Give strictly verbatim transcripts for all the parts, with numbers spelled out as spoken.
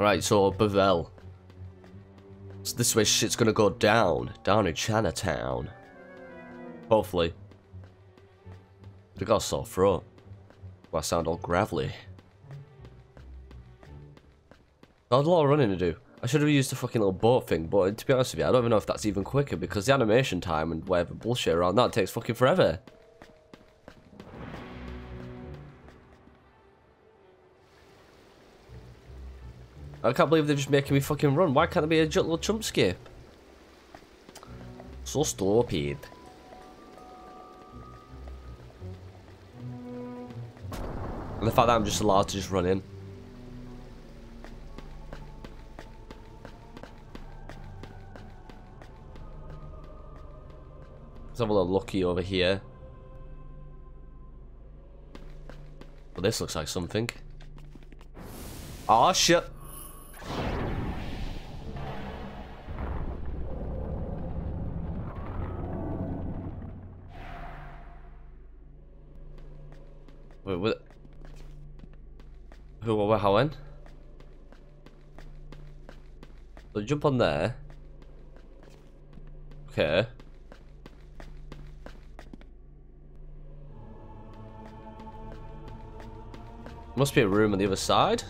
Right, so Bavel. So this way shit's gonna go down. Down in Chinatown. Hopefully. I got a sore throat. Well, I sound all gravelly. I had a lot of running to do. I should have used the fucking little boat thing, but to be honest with you, I don't even know if that's even quicker because the animation time and whatever bullshit around that takes fucking forever. I can't believe they're just making me fucking run. Why can't it be a little jump skip? So stupid. And the fact that I'm just allowed to just run in. Let's have a little looky over here. Well, this looks like something. Oh shit. Wait, what? Who, what, how, when? So jump on there. Okay. Must be a room on the other side.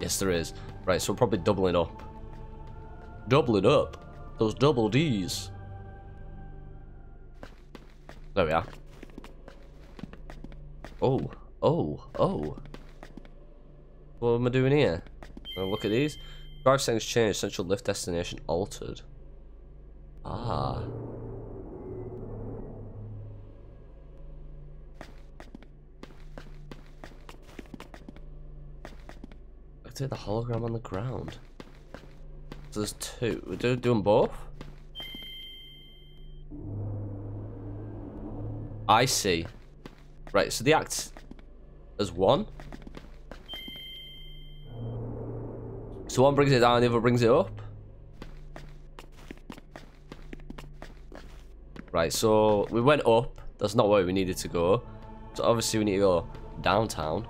Yes, there is. Right, so we're probably doubling up. Doubling up. Those double D's. There we are. Oh, oh, oh. What am I doing here? Now look at these. Drive settings changed. Central lift destination altered. Ah. Look at the hologram on the ground. So there's two. We're do doing both? I see. Right, so the act as one. So one brings it down, the other brings it up. Right, so we went up. That's not where we needed to go. So obviously we need to go downtown.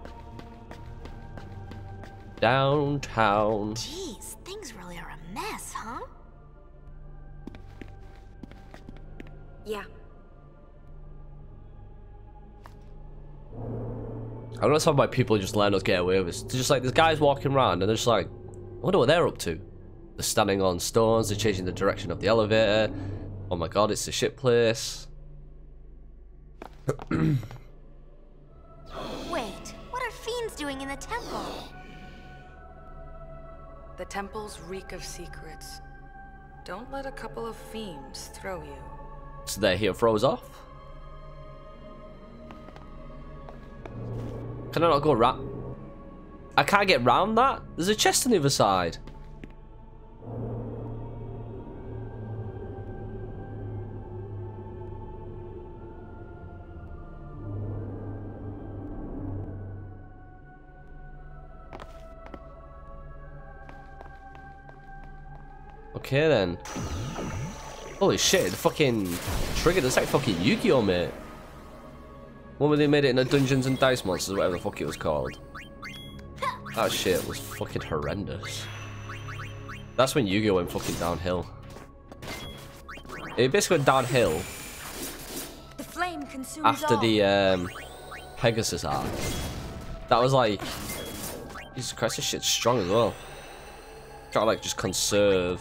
Downtown. Jeez, things really are a mess, huh? Yeah. I don't know how my people just letting us get away with it. It's just like, this guy's walking around and they're just like, I wonder what they're up to. They're standing on stones, they're changing the direction of the elevator. Oh my god, it's a shit place. Wait, what are fiends doing in the temple? The temples reek of secrets. Don't let a couple of fiends throw you. So they're here froze off? Can I not go ra- I can't get round that? There's a chest on the other side. Okay then. Holy shit, the fucking trigger, that's like fucking Yu-Gi-Oh, mate. When they made it in a Dungeons and Dice Monsters, whatever the fuck it was called. That shit was fucking horrendous. That's when Yu-Gi-Oh went fucking downhill. It basically went downhill the flame after all. the um, Pegasus arc. That was like, Jesus Christ, this shit's strong as well. Gotta like just conserve.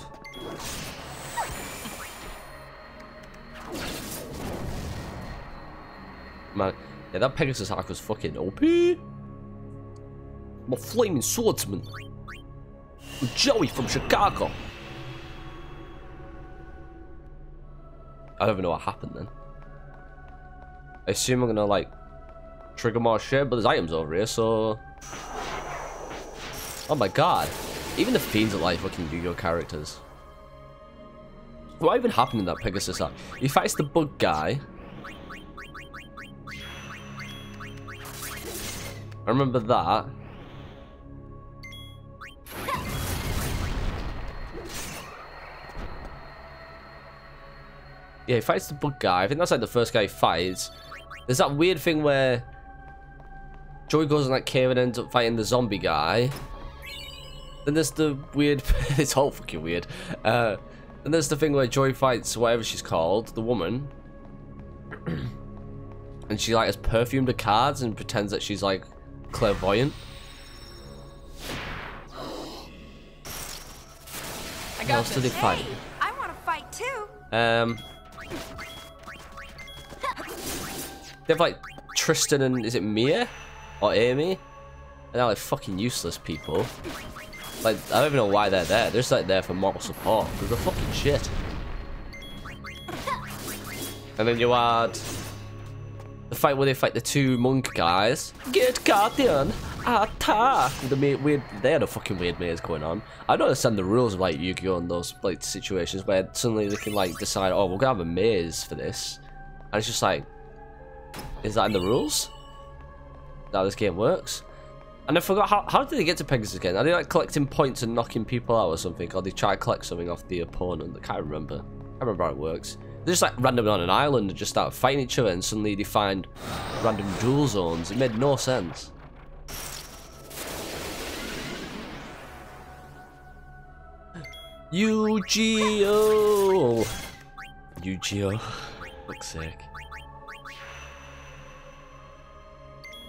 Man, yeah, that Pegasus arc was fucking O P. I'm a flaming swordsman. I'm Joey from Chicago. I don't even know what happened then. I assume I'm gonna like trigger more shit, but there's items over here, so. Oh my god. Even the fiends are like fucking Yu-Gi-Oh characters. What even happened in that Pegasus arc? He fights the bug guy. I remember that. Yeah, he fights the bug guy. I think that's like the first guy he fights. There's that weird thing where Joey goes in that cave and ends up fighting the zombie guy. Then there's the weird, it's all fucking weird. Uh, and there's the thing where Joy fights whatever she's called, the woman. And she like has perfumed her cards and pretends that she's like clairvoyant. I got this. Did they fight? Hey, I want to fight too. Um, they have like Tristan and is it Mia or Amy? And they're like fucking useless people. Like I don't even know why they're there. They're just like there for moral support because they're fucking shit. And then you add the fight where they fight the two monk guys. Get Guardian! Attack! The weird, they had a fucking weird maze going on. I don't understand the rules of like Yu-Gi-Oh and those like situations where suddenly they can like decide, oh, we're gonna have a maze for this, and it's just like, is that in the rules? Now this game works. And I forgot how how did they get to Pegasus again? Are they like collecting points and knocking people out or something, or they try to collect something off the opponent? I can't remember. I remember how it works. They're just like randomly on an island and just start fighting each other, and suddenly they find random duel zones. It made no sense. Yu-Gi-Oh! Yu-Gi-Oh! Looks sick.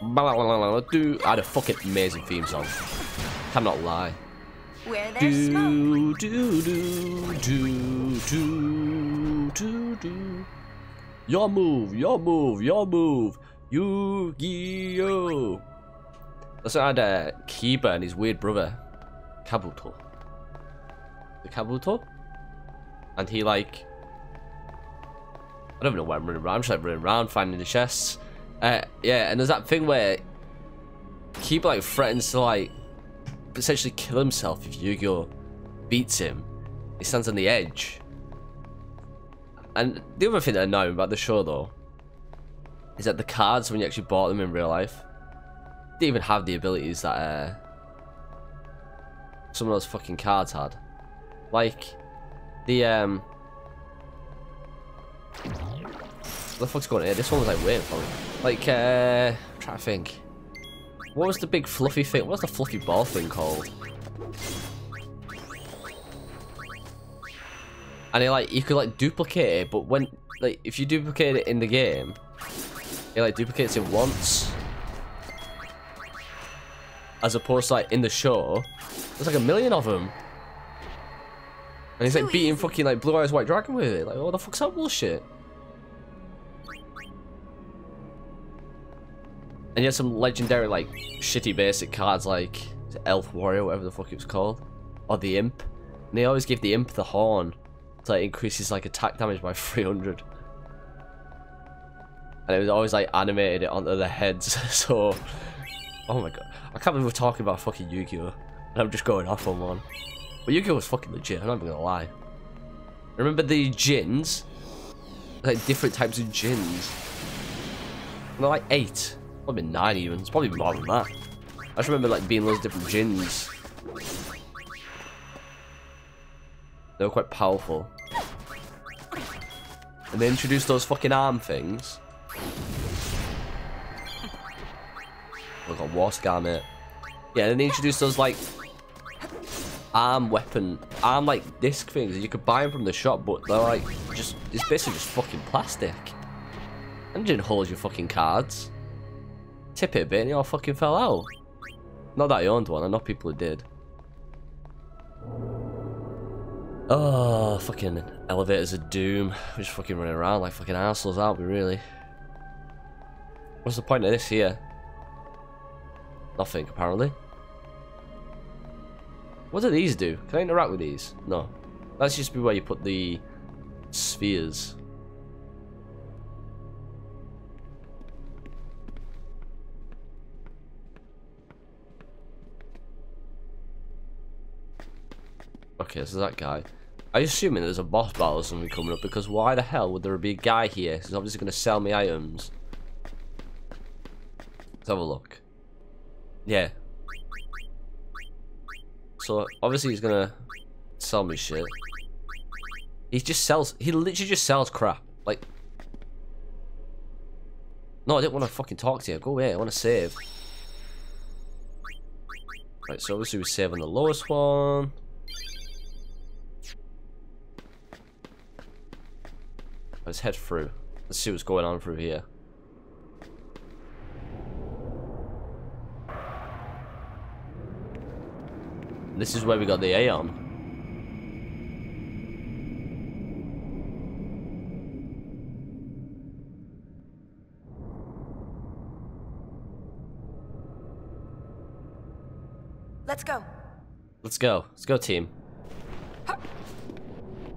I had a fucking amazing theme song. Cannot lie. Where there's smoke. Do, do, do, do, do, do. Your move, your move, your move. Yu-Gi-Oh! That's what I had uh, Kiba and his weird brother, Kabuto. The Kabuto? And he like... I don't even know why I'm running around. I'm just like running around, finding the chests. Uh, yeah, and there's that thing where Kiba like threatens to like... essentially kill himself if Yu-Gi-Oh beats him. He stands on the edge. And the other thing that annoyed me about the show though is that the cards, when you actually bought them in real life, didn't even have the abilities that uh, some of those fucking cards had. Like the um what the fuck's going on here? This one was like waiting for me. Like uh I'm trying to think. What was the big fluffy thing? What was the fluffy ball thing called? And it like you could like duplicate it, but when like if you duplicate it in the game, it like duplicates it once, as opposed to like in the show, there's like a million of them, and he's like beating fucking like Blue Eyes White Dragon with it. Like, oh, the fuck's that bullshit? And you had some legendary, like, shitty basic cards like Elf Warrior, whatever the fuck it was called, or the Imp. And they always give the Imp the horn to like, increase his like attack damage by three hundred. And it was always like animated it onto their heads. So, oh my god, I can't believe we're talking about fucking Yu-Gi-Oh, and I'm just going off on one. But Yu-Gi-Oh was fucking legit. I'm not even gonna lie. Remember the gins? Like different types of gins. And they're like eight. Probably nine even. It's probably more than that. I just remember like being loads of different gins. They were quite powerful. And they introduced those fucking arm things. Look at War Scarmate. Yeah, and then they introduced those like arm weapon, arm like disc things. You could buy them from the shop, but they're like just, it's basically just fucking plastic. And it didn't hold your fucking cards. Tip it a bit and it all fucking fell out. Not that I owned one, I know people who did. Oh, fucking elevators of doom. We're just fucking running around like fucking assholes, aren't we, really? What's the point of this here? Nothing, apparently. What do these do? Can I interact with these? No. That's just be where you put the spheres. Okay, so that guy. I'm assuming there's a boss battle or something coming up, because why the hell would there be a guy here? He's obviously going to sell me items. Let's have a look. Yeah. So, obviously he's going to sell me shit. He just sells... He literally just sells crap. Like... No, I didn't want to fucking talk to you. Go away. I want to save. Right, so let's do seven, the lowest one. Let's head through. Let's see what's going on through here. This is where we got the Aeon. Let's go. Let's go. Let's go, team. Huh.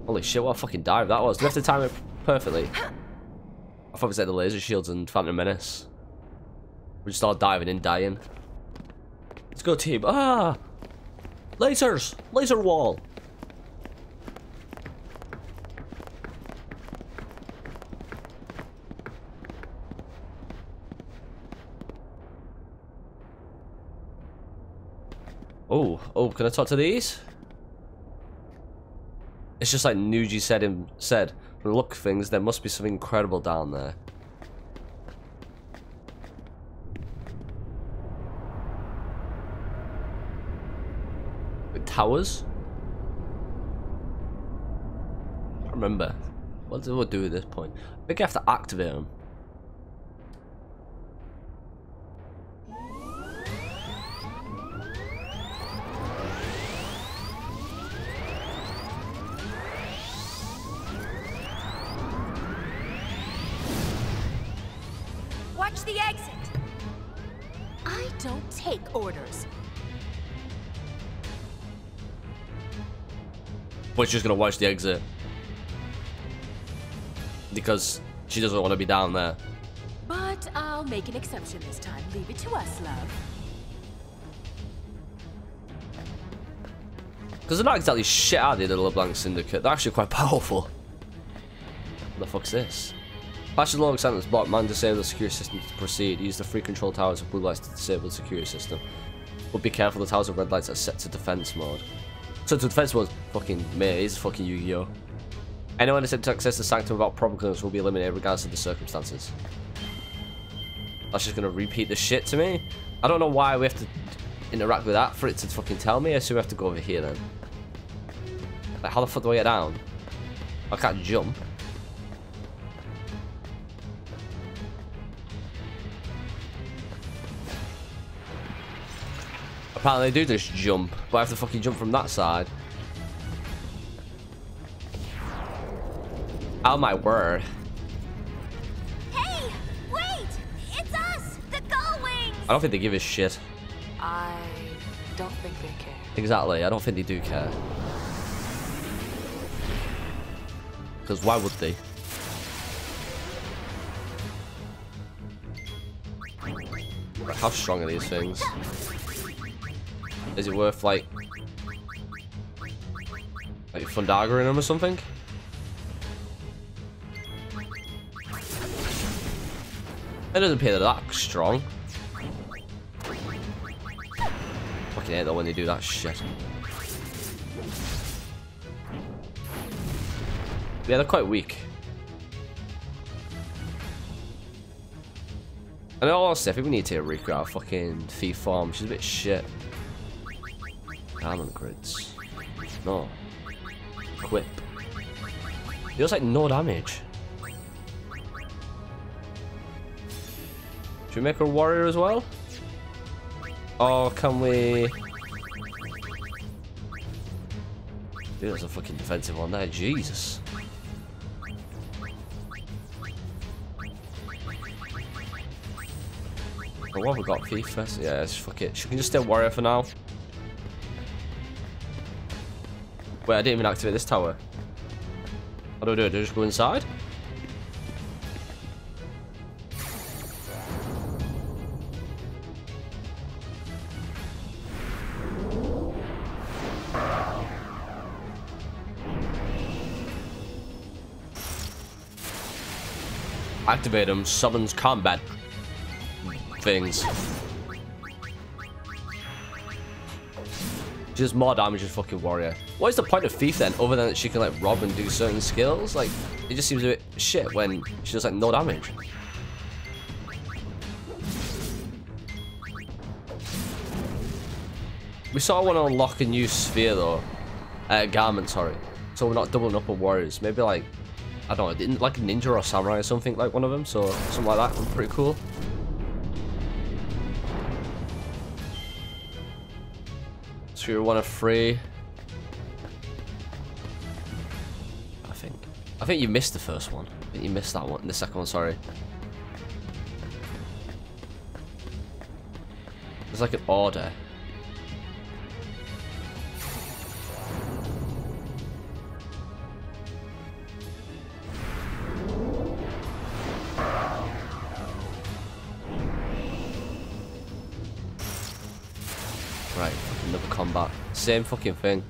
Holy shit, what a fucking dive that was. Left the time it perfectly. Huh. I thought we said the laser shields and Phantom Menace. We just started diving and dying. Let's go, team. Ah! Lasers! Laser wall! Oh, oh, can I talk to these? It's just like Nuji said him said, look things, there must be something incredible down there. The towers? I can't remember. What do we do at this point? I think I have to activate them. But she's gonna watch the exit because she doesn't want to be down there. But I'll make an exception this time. Leave it to us, love. Because they're not exactly shit out of the LeBlanc Syndicate. They're actually quite powerful. What the fuck's this? Flash the long sentence block. Man, disable the security system to proceed. Use the three control towers of blue lights to disable the security system. But be careful, the towers of red lights are set to defense mode. So to defense was fucking mate, it's fucking Yu-Gi-Oh. Anyone attempt to access the sanctum without proper clearance will be eliminated regardless of the circumstances. That's just gonna repeat the shit to me. I don't know why we have to interact with that for it to fucking tell me. I assume we have to go over here then. Like how the fuck do I get down? I can't jump. Apparently they do just jump, but I have to fucking jump from that side. Oh my word. Hey, wait! It's us! The Gullwings! I don't think they give a shit. I don't think they care. Exactly, I don't think they do care. Because why would they? How strong are these things? Is it worth like, like Fundaga in them or something? It doesn't appear that strong. Fucking hate that when they do that shit. Yeah, they're quite weak. And honestly, I think we need to Rikku out of fucking Thief form. She's a bit shit. Diamond grids. No. Quip. Deals like no damage. Should we make her a warrior as well? Or can we... Dude, that's a fucking defensive one there. Jesus. Oh, what have we got? Thief first? Yeah, just fuck it. She can just stay warrior for now. Wait, I didn't even activate this tower. How do I do it? Do I just go inside? Activate him, summons combat things. Just more damage than fucking warrior. What is the point of Thief then, other than that she can like rob and do certain skills? Like, it just seems a bit shit when she does like no damage. We sort of want to unlock a new sphere though. Uh, garment, sorry. So we're not doubling up on warriors. Maybe like, I don't know, like a ninja or a samurai or something, like one of them. So something like that would be pretty cool. Sphere one of three. I think. I think you missed the first one. I think you missed that one. The second one, sorry. There's like an order. Right, another combat. Same fucking thing.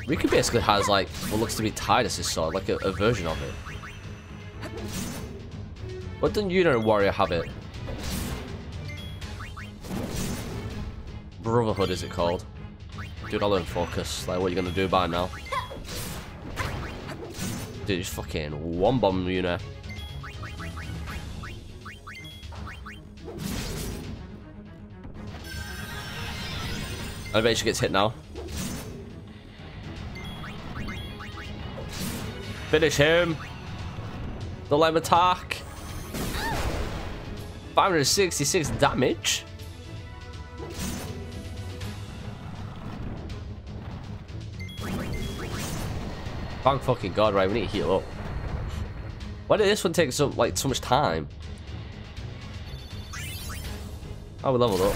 Rikku basically has like what looks to be Tidus' sword, like a, a version of it. But doesn't Unit Warrior have it? Brotherhood is it called? Dude, I'll learn focus. Like, what are you gonna do by now? Dude, just fucking one bomb unit. I bet she gets hit now. Finish him! Don't let him attack! five hundred sixty-six damage? Thank fucking god, right, we need to heal up. Why did this one take so like so much time? Oh, we leveled up.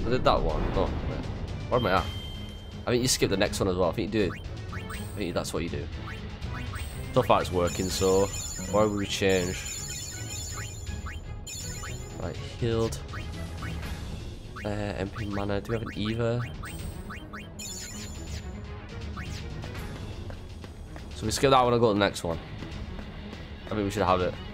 I did that one. No, where am I at? I think you skip the next one as well. I think you do. I think that's what you do. So far it's working, so why would we change? Right, healed. Uh, M P mana, do we have an Eva? So we skip that one and go to the next one. I think we should have it.